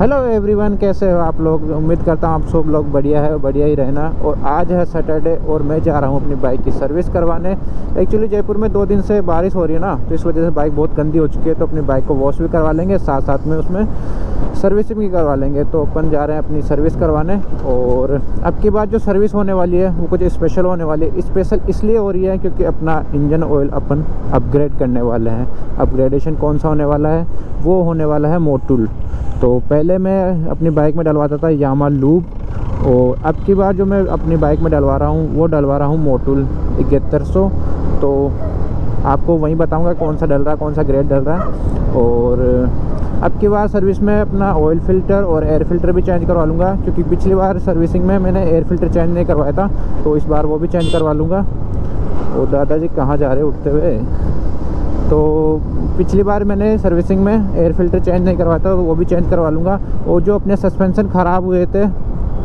Hello everyone, कैसे हो आप लोग। उम्मीद करता हूँ आप सब लोग बढ़िया है, बढ़िया ही रहना। और आज है सैटरडे और मैं जा रहा हूँ अपनी बाइक की सर्विस करवाने। एक्चुअली जयपुर में 2 दिन से बारिश हो रही है ना, तो इस वजह से बाइक बहुत गंदी हो चुकी है। तो अपनी बाइक को वॉश भी करवा लेंगे, साथ साथ में उसमें सर्विसिंग भी करवा लेंगे। तो अपन जा रहे हैं अपनी सर्विस करवाने। और अब की बार जो सर्विस होने वाली है वो कुछ स्पेशल होने वाली है। स्पेशल इसलिए हो रही है क्योंकि अपना इंजन ऑयल अपन अपग्रेड करने वाले हैं। अपग्रेडेशन कौन सा होने वाला है, वो होने वाला है मोटुल। तो पहले मैं अपनी बाइक में डलवाता था यामा लूब, और अब की बार जो मैं अपनी बाइक में डलवा रहा हूँ वो डलवा रहा हूँ मोटुल 7100। तो आपको वहीं बताऊँगा कौन सा डल रहा है, कौन सा ग्रेड डल रहा है। और अब की बार सर्विस में अपना ऑयल फ़िल्टर और एयर फ़िल्टर भी चेंज करवा लूँगा, क्योंकि पिछली बार सर्विसिंग में मैंने एयर फ़िल्टर चेंज नहीं करवाया था, तो इस बार वो भी चेंज करवा लूँगा। और दादाजी कहाँ जा रहे उठते हुए। तो पिछली बार मैंने सर्विसिंग में एयर फ़िल्टर चेंज नहीं करवाया था, तो वो भी चेंज करवा लूँगा। और जो अपने सस्पेंसन ख़राब हुए थे,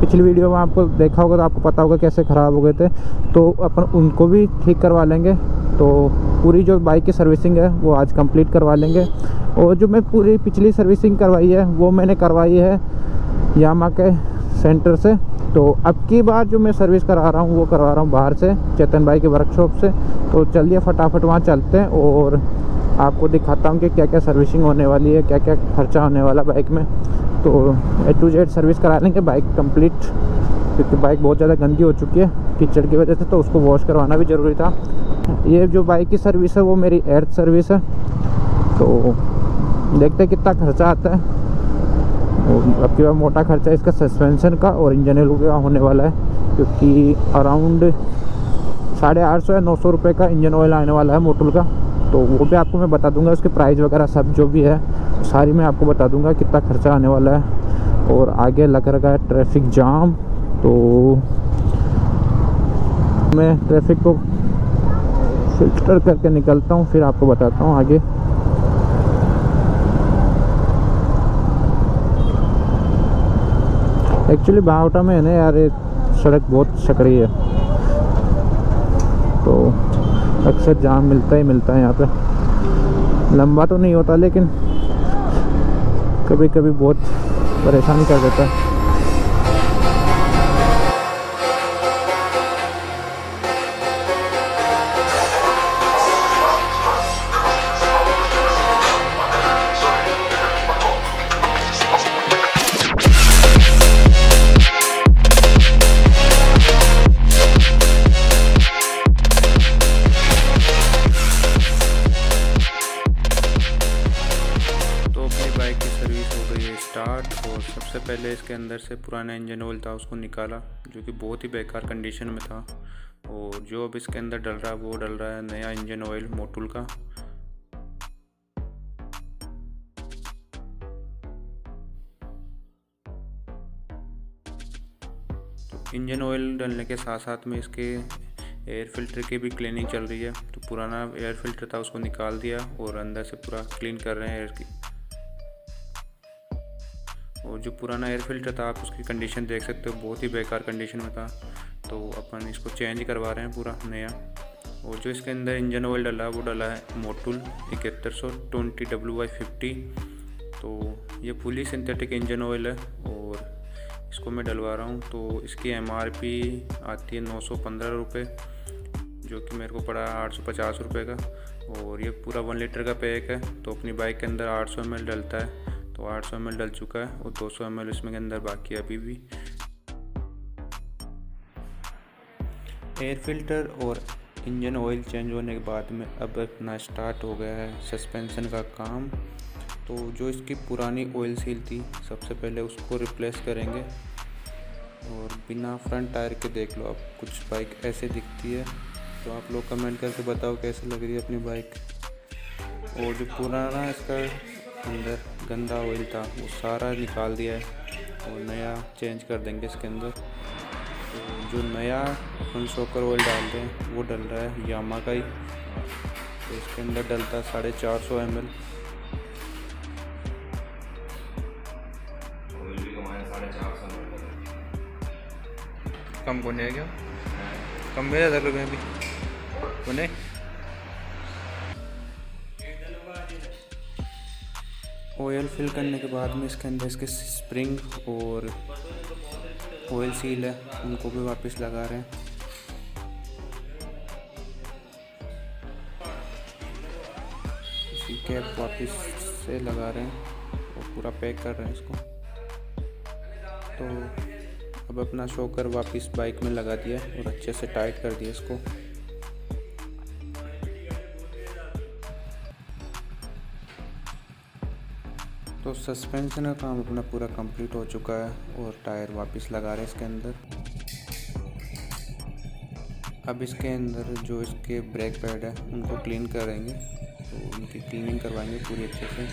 पिछली वीडियो में आपको देखा होगा तो आपको पता होगा कैसे ख़राब हो गए थे, तो अपन उनको भी ठीक करवा लेंगे। तो पूरी जो बाइक की सर्विसिंग है वो आज कंप्लीट करवा लेंगे। और जो मैं पूरी पिछली सर्विसिंग करवाई है वो मैंने करवाई है यामा के सेंटर से। तो अब की बार जो मैं सर्विस करा रहा हूँ वो करवा रहा हूँ बाहर से, चेतन भाई के वर्कशॉप से। तो चलिए फटाफट वहाँ चलते हैं और आपको दिखाता हूँ कि क्या क्या सर्विसिंग होने वाली है, क्या क्या खर्चा होने वाला बाइक में। तो A to Z सर्विस करा लेंगे बाइक कंप्लीट, क्योंकि बाइक बहुत ज़्यादा गंदी हो चुकी है कीचड़ की वजह से, तो उसको वॉश करवाना भी ज़रूरी था। ये जो बाइक की सर्विस है वो मेरी 8th सर्विस है। तो देखते हैं कितना खर्चा आता है। और अब की बार मोटा खर्चा इसका सस्पेंशन का और इंजन ऑयल का होने वाला है, क्योंकि अराउंड 850 या 900 रुपये का इंजन ऑयल आने वाला है मोटुल का। तो वो भी आपको मैं बता दूंगा, उसके प्राइस वगैरह सब जो भी है सारी मैं आपको बता दूंगा कितना खर्चा आने वाला है। और आगे लग रहा है ट्रैफिक जाम, तो मैं ट्रैफिक को फिल्टर करके निकलता हूँ, फिर आपको बताता हूँ आगे। एक्चुअली बावटा में है ना यार, ये सड़क बहुत सकड़ी है, तो अक्सर जाम मिलता है यहाँ पे। लंबा तो नहीं होता लेकिन कभी कभी बहुत परेशान कर देता है। पहले इसके अंदर से पुराना इंजन ऑयल था उसको निकाला, जो कि बहुत ही बेकार कंडीशन में था। और जो अब इसके अंदर डल रहा है वो डल रहा है नया इंजन ऑयल मोटुल का। तो इंजन ऑयल डलने के साथ साथ में इसके एयर फिल्टर की भी क्लीनिंग चल रही है। तो पुराना एयर फिल्टर था उसको निकाल दिया और अंदर से पूरा क्लीन कर रहे हैं एयर की। और जो पुराना एयर फिल्टर था आप उसकी कंडीशन देख सकते हो, बहुत ही बेकार कंडीशन में था, तो अपन इसको चेंज करवा रहे हैं पूरा नया। और जो इसके अंदर इंजन ऑयल डला वो डला है मोटुल 7120 WY50। तो ये फुली सिंथेटिक इंजन ऑयल है और इसको मैं डलवा रहा हूँ। तो इसकी MRP आती है 915 रुपये, जो कि मेरे को पड़ा 850 रुपये का। और ये पूरा 1 लीटर का पैक है, तो अपनी बाइक के अंदर 800 ml डलता है, तो 800 ml डल चुका है और 200 ml इसमें के अंदर बाकी अभी भी। एयर फिल्टर और इंजन ऑयल चेंज होने के बाद में अब अपना स्टार्ट हो गया है सस्पेंशन का काम। तो जो इसकी पुरानी ऑयल सील थी सबसे पहले उसको रिप्लेस करेंगे। और बिना फ्रंट टायर के देख लो आप, कुछ बाइक ऐसे दिखती है, तो आप लोग कमेंट करके बताओ कैसे लग रही है अपनी बाइक। और जो पुराना इसका अंदर गंदा ऑयल था वो सारा निकाल दिया है और नया चेंज कर देंगे इसके अंदर। तो जो नया फनसोकर ऑयल डालते हैं वो डल रहा है यामा का ही। तो इसके अंदर डलता है 450 ml। कम को नहीं, क्या कम में ज़्यादा लोग हैं अभी को नहीं। ऑयल फिल करने के बाद में इसके अंदर इसके स्प्रिंग और ऑयल सील है उनको भी वापस लगा रहे हैं। इसी कैप वापस से लगा रहे हैं और पूरा पैक कर रहे हैं इसको। तो अब अपना शॉकर वापस बाइक में लगा दिया और अच्छे से टाइट कर दिया इसको। तो सस्पेंशन का काम अपना पूरा कंप्लीट हो चुका है और टायर वापस लगा रहे हैं इसके अंदर। अब इसके अंदर जो इसके ब्रेक पैड है उनको क्लीन करेंगे, तो उनकी क्लीनिंग करवाएंगे पूरी अच्छे से।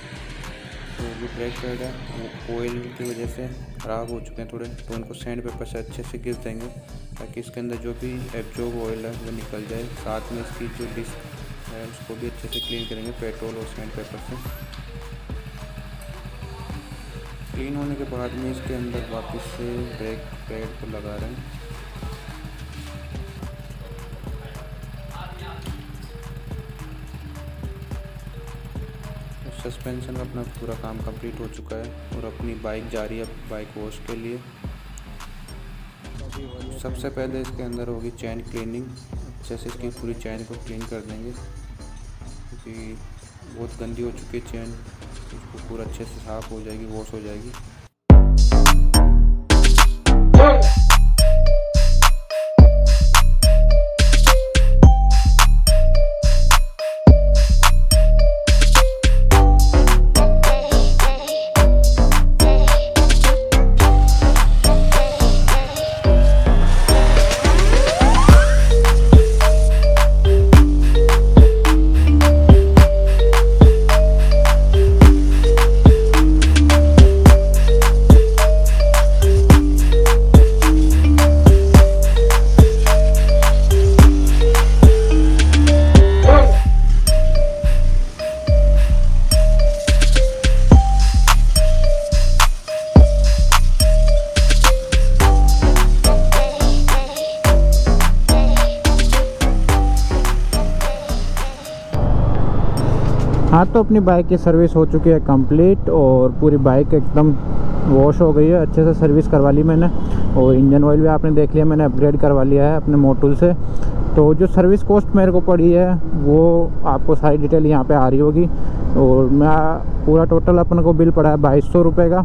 तो जो ब्रेक पैड है वो ऑयल की वजह से ख़राब हो चुके हैं थोड़े, तो उनको सैंड पेपर से अच्छे से घिस देंगे ताकि इसके अंदर जो भी एब्जॉर्ब ऑयल है वो निकल जाए। साथ में इसकी जो डिस्क है उसको भी अच्छे से क्लीन करेंगे पेट्रोल और सैंड पेपर से। क्लीन होने के बाद में इसके अंदर वापस से ब्रेक पैड को लगा रहे हैं। सस्पेंशन का अपना पूरा काम कंप्लीट हो चुका है और अपनी बाइक जा रही है बाइक वॉश के लिए। सबसे पहले इसके अंदर होगी चैन क्लीनिंग, अच्छे से इसकी पूरी चैन को क्लीन कर देंगे क्योंकि बहुत गंदी हो चुकी है चैन, इसको पूरा अच्छे से साफ हो जाएगी, वॉश हो जाएगी। हाँ, तो अपनी बाइक की सर्विस हो चुकी है कंप्लीट और पूरी बाइक एकदम वॉश हो गई है, अच्छे से सर्विस करवा ली मैंने। और इंजन ऑयल भी आपने देख लिया मैंने अपग्रेड करवा लिया है अपने मोटुल से। तो जो सर्विस कॉस्ट मेरे को पड़ी है वो आपको सारी डिटेल यहाँ पे आ रही होगी। और मैं पूरा टोटल अपन को बिल पड़ा है 2200 रुपये का।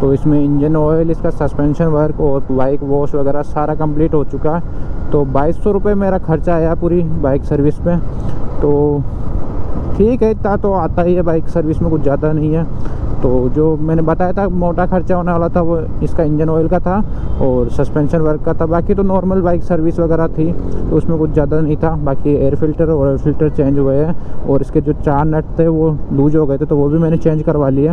तो इसमें इंजन ऑयल, इसका सस्पेंशन वर्क और बाइक वॉश वगैरह सारा कंप्लीट हो चुका है। तो 2200 रुपये मेरा खर्चा आया पूरी बाइक सर्विस पे। तो ठीक है, इतना तो आता ही है बाइक सर्विस में, कुछ ज़्यादा नहीं है। तो जो मैंने बताया था मोटा खर्चा होने वाला था वो इसका इंजन ऑयल का था और सस्पेंशन वर्क का था। बाकी तो नॉर्मल बाइक सर्विस वगैरह थी, तो उसमें कुछ ज़्यादा नहीं था। बाकी एयर फिल्टर और ऑयल फिल्टर चेंज हुए हैं और इसके जो 4 नट थे वो लूज हो गए थे, तो वो भी मैंने चेंज करवा लिए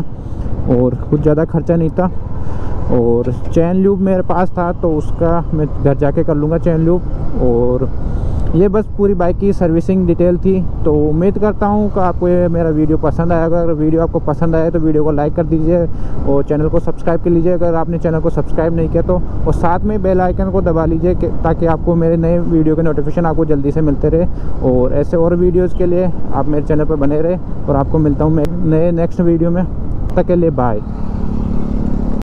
और कुछ ज़्यादा खर्चा नहीं था। और चैन ल्यूब मेरे पास था, तो उसका मैं घर जाके कर लूँगा चैन ल्यूब। और ये बस पूरी बाइक की सर्विसिंग डिटेल थी। तो उम्मीद करता हूँ कि आपको ये मेरा वीडियो पसंद आया। अगर वीडियो आपको पसंद आया तो वीडियो को लाइक कर दीजिए और चैनल को सब्सक्राइब कर लीजिए अगर आपने चैनल को सब्सक्राइब नहीं किया तो। और साथ में बेल आइकन को दबा लीजिए ताकि आपको मेरे नए वीडियो के नोटिफिकेशन आपको जल्दी से मिलते रहे। और ऐसे और वीडियोज़ के लिए आप मेरे चैनल पर बने रहे और आपको मिलता हूँ मैं नए नेक्स्ट वीडियो में। तब तक के लिए बाय।